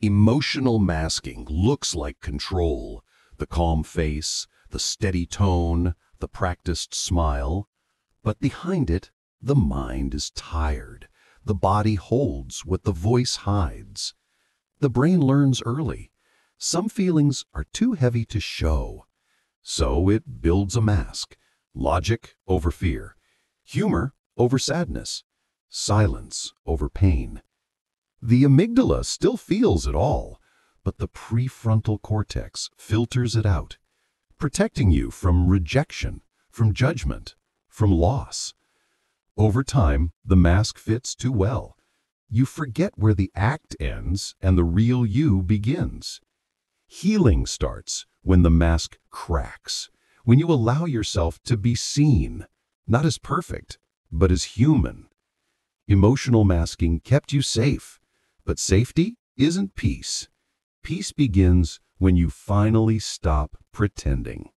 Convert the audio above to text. Emotional masking looks like control. The calm face, the steady tone, the practiced smile. But behind it, the mind is tired. The body holds what the voice hides. The brain learns early. Some feelings are too heavy to show. So it builds a mask. Logic over fear. Humor over sadness. Silence over pain. The amygdala still feels it all, but the prefrontal cortex filters it out, protecting you from rejection, from judgment, from loss. Over time, the mask fits too well. You forget where the act ends and the real you begins. Healing starts when the mask cracks, when you allow yourself to be seen, not as perfect, but as human. Emotional masking kept you safe, but safety isn't peace. Peace begins when you finally stop pretending.